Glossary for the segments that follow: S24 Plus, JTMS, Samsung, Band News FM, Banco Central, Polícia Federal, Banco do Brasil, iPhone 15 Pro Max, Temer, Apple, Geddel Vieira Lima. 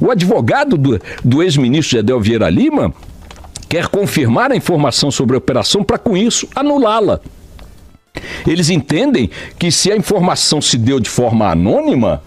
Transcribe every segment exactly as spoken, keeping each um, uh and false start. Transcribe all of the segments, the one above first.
O advogado do, do ex-ministro Geddel Vieira Lima quer confirmar a informação sobre a operação para, com isso, anulá-la. Eles entendem que se a informação se deu de forma anônima,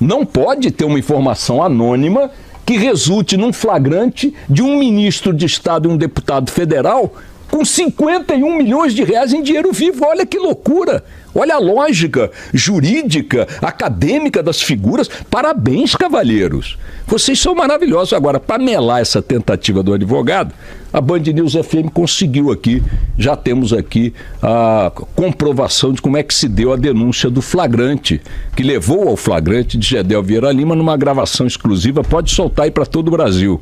não pode ter uma informação anônima que resulte num flagrante de um ministro de Estado e um deputado federal com cinquenta e um milhões de reais em dinheiro vivo. Olha que loucura! Olha a lógica jurídica, acadêmica das figuras. Parabéns, cavalheiros. Vocês são maravilhosos. Agora, para melar essa tentativa do advogado, a Band News F M conseguiu aqui, já temos aqui a comprovação de como é que se deu a denúncia do flagrante, que levou ao flagrante de Geddel Vieira Lima numa gravação exclusiva. Pode soltar aí para todo o Brasil.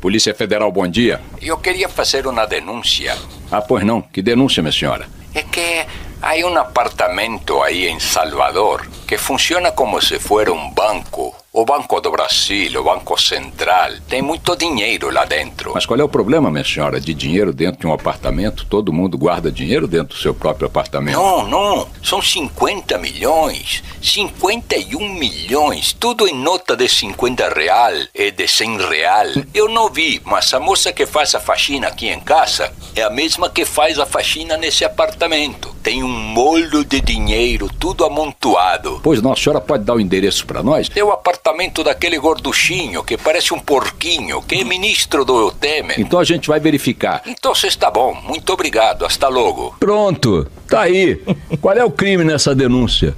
Polícia Federal, bom dia. Eu queria fazer uma denúncia. Ah, pois não. Que denúncia, minha senhora? É que há um apartamento aí em Salvador que funciona como se fosse um banco. O Banco do Brasil, o Banco Central, tem muito dinheiro lá dentro. Mas qual é o problema, minha senhora, de dinheiro dentro de um apartamento? Todo mundo guarda dinheiro dentro do seu próprio apartamento? Não, não. São cinquenta milhões, cinquenta e um milhões, tudo em nota de cinquenta real e de cem real. Eu não vi, mas a moça que faz a faxina aqui em casa é a mesma que faz a faxina nesse apartamento. Tem um molho de dinheiro, tudo amontoado. Pois não, a senhora pode dar o endereço para nós? É o apartamento daquele gorduchinho que parece um porquinho, que é ministro do Temer. Então a gente vai verificar. Então você está bom, muito obrigado, hasta logo. Pronto, tá aí. Qual é o crime nessa denúncia?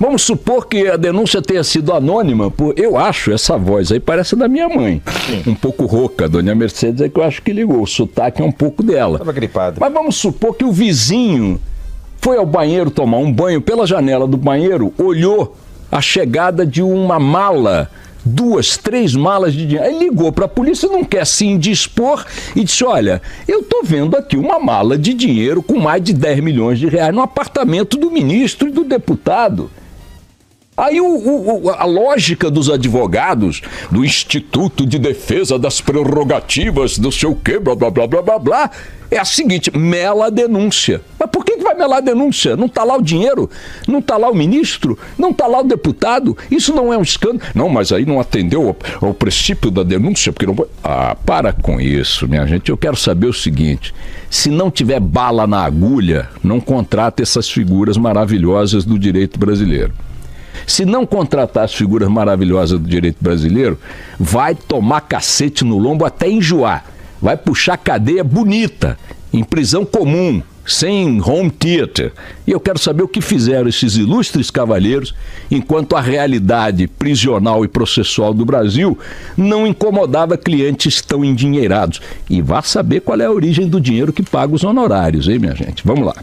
Vamos supor que a denúncia tenha sido anônima, por... eu acho essa voz aí parece da minha mãe. Um pouco rouca, a dona Mercedes é que eu acho que ligou, o sotaque é um pouco dela. Tava gripado. Mas vamos supor que o vizinho foi ao banheiro tomar um banho, pela janela do banheiro, olhou a chegada de uma mala, duas, três malas de dinheiro. Aí ligou para a polícia, não quer se indispor e disse, olha, eu tô vendo aqui uma mala de dinheiro com mais de dez milhões de reais no apartamento do ministro e do deputado. Aí o, o, a lógica dos advogados, do Instituto de Defesa das Prerrogativas, do seu quê, blá, blá, blá, blá, blá, blá, é a seguinte, mela a denúncia. Mas por que que vai melar a denúncia? Não está lá o dinheiro? Não está lá o ministro? Não está lá o deputado? Isso não é um escândalo? Não, mas aí não atendeu ao, ao princípio da denúncia, porque não pode... Ah, para com isso, minha gente. Eu quero saber o seguinte, se não tiver bala na agulha, não contrata essas figuras maravilhosas do direito brasileiro. Se não contratar as figuras maravilhosas do direito brasileiro, vai tomar cacete no lombo até enjoar. Vai puxar cadeia bonita, em prisão comum, sem home theater. E eu quero saber o que fizeram esses ilustres cavalheiros enquanto a realidade prisional e processual do Brasil não incomodava clientes tão endinheirados. E vá saber qual é a origem do dinheiro que paga os honorários, hein, minha gente? Vamos lá.